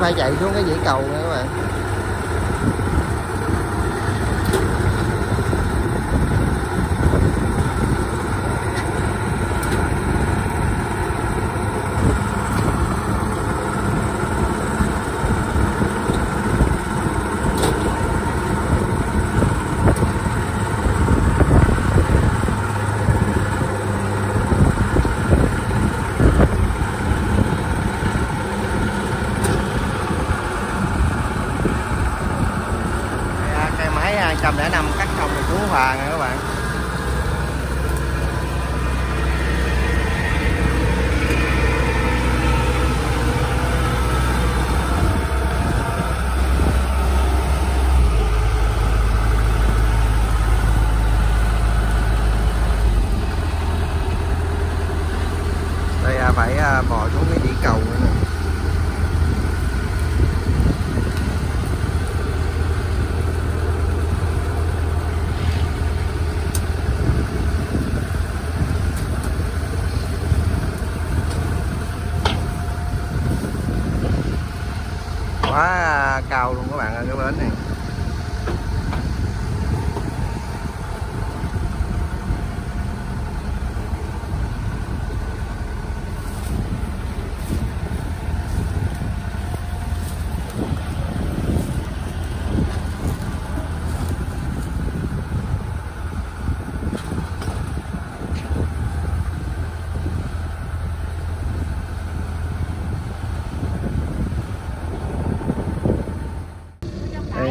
phải chạy xuống cái dãy cầu nữa các bạn. Bỏ xuống cái dãy cầu nữa nè. Quá cao luôn các bạn ơi, cái bến này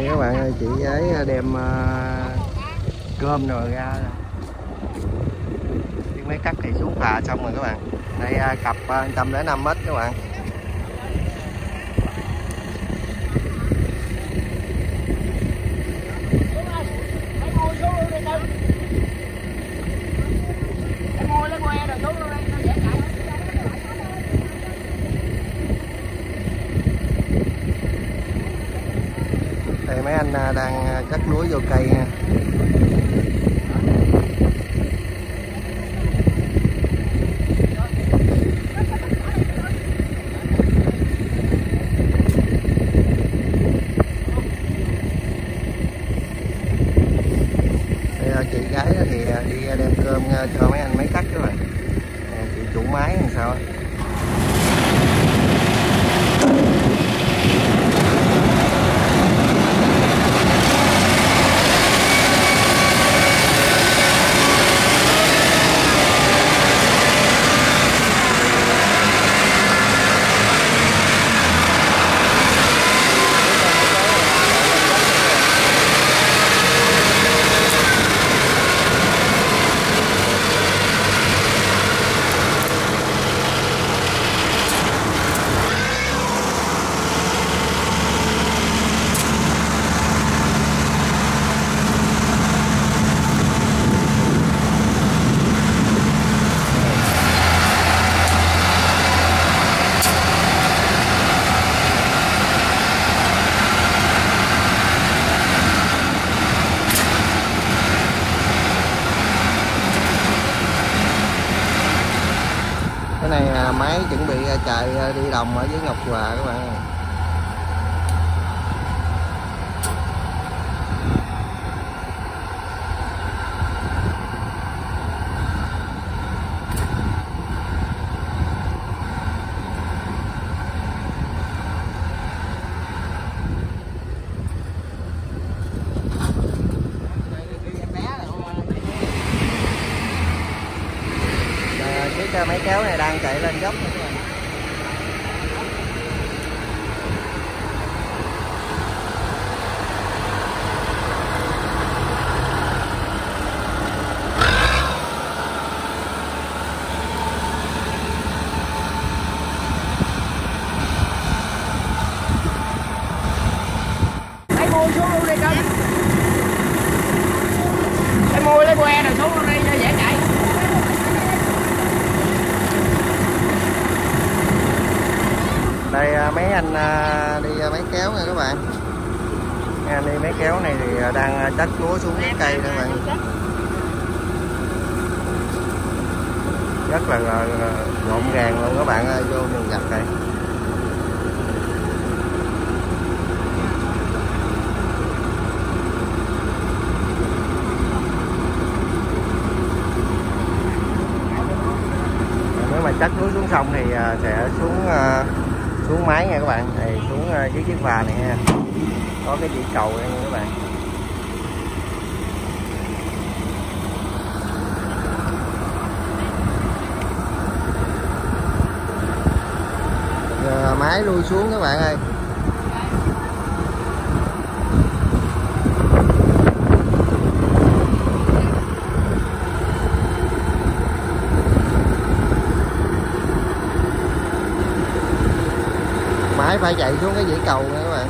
các bạn ơi, chị ấy đem cơm rồi ra mới cắt thì xuống phà xong rồi các bạn. Đây cặp 105 mét các bạn. Mấy anh đang cắt lúa vô cây nha. Chị gái thì đi đem cơm cho mấy anh máy cắt các bạn. Chị chủ máy làm sao ấy. Cái này máy chuẩn bị chạy đi đồng ở dưới Ngọc Hòa các bạn. Máy kéo này đang chạy lên dốc nữa. Lấy môi xuống luôn đi con. Lấy môi lấy que rồi xuống luôn đi cho dễ chạy. Đây mấy anh đi máy kéo nha các bạn. Mấy anh đi máy kéo này thì đang trách lúa xuống cái cây các bạn. Rất là gọn gàng luôn các bạn ơi, vô đường giặt đây. xong thì sẽ xuống máy nha các bạn, thì xuống dưới chiếc phà này nha, có cái chỉ cầu đây nha các bạn. Rồi, máy lui xuống các bạn ơi. Máy phải chạy xuống cái dãy cầu nha các bạn.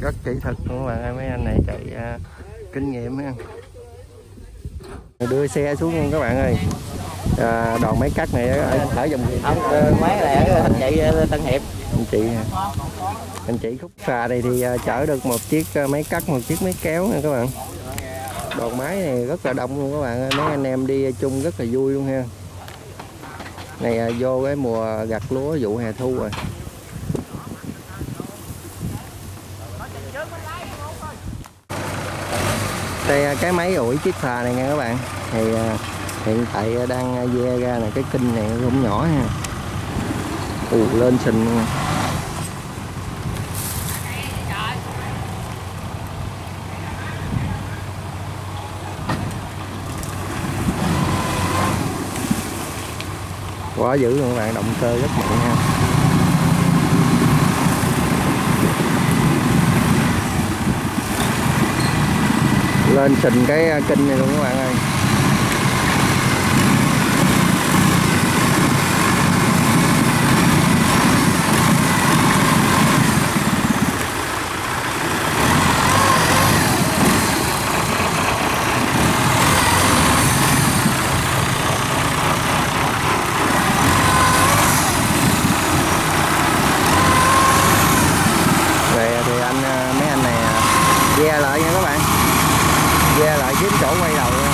Rất kỹ thuật các bạn ơi, mấy anh này chạy kinh nghiệm ha. Đưa xe xuống luôn các bạn ơi. Đòn máy cắt này ở dòng máy này ở anh chị Tân Hiệp. Anh chị khúc phà này thì chở được một chiếc máy cắt, một chiếc máy kéo nha các bạn. Đòn máy này rất là đông luôn các bạn ơi, mấy anh em đi chung rất là vui luôn ha. Này vô cái mùa gặt lúa vụ hè thu rồi. Đây cái máy ủi chiếc phà này nha các bạn, thì hiện tại đang ve ra là cái kinh này cũng nhỏ ha, lên sình luôn. Quá dữ luôn các bạn, động cơ rất mạnh ha. Lên sình cái kênh này luôn các bạn ơi. Về thì mấy anh này ve lại nha các bạn. Về lại kiếm chỗ quay đầu nha.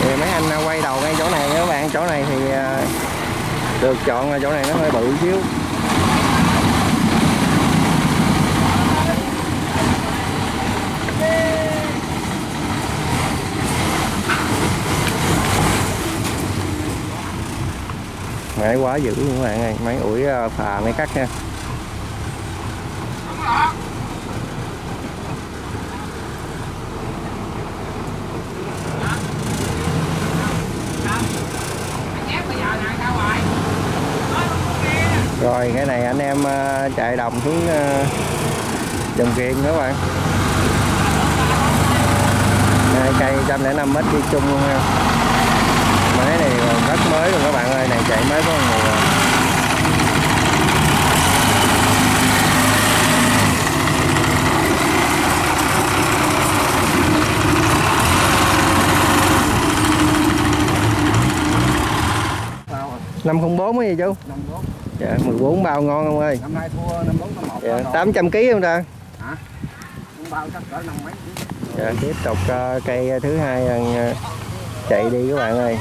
Thì mấy anh quay đầu ngay chỗ này nha các bạn. Chỗ này thì được chọn là chỗ này nó hơi bự xíu. Máy quá dữ luôn các bạn ơi, máy ủi phà máy cắt nha. Rồi cái này anh em chạy đồng xuống Dòng Kiền các bạn. Cây 105m đi chung luôn ha. Máy này rất mới luôn các bạn ơi, này chạy mới có mùa. Bao 504 mấy gì chú? 54. Dạ 14 bao ngon không ơi. Năm nay thua 54 dạ, 800 kg không ta? Hả? Bao chắc cỡ 5 mấy. Dạ tiếp tục cây thứ hai chạy đi các bạn ơi.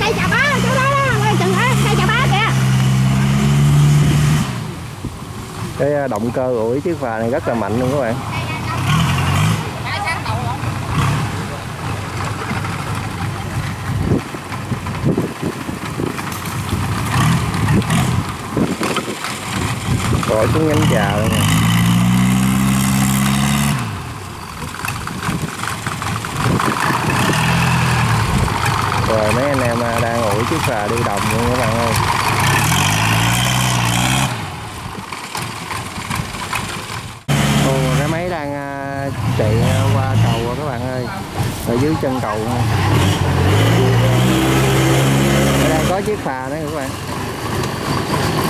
Cây chà bá chỗ đó lên chừng hả, cây chà bá kìa. Cái động cơ ủi chiếc phà này rất là mạnh luôn các bạn. Rồi xuống nhánh trà luôn nè. rồi mấy anh em đang ủi chiếc phà đi đồng luôn các bạn ơi. Cái máy đang chạy qua cầu rồi các bạn ơi, ở dưới chân cầu này. Đang có chiếc phà đấy các bạn.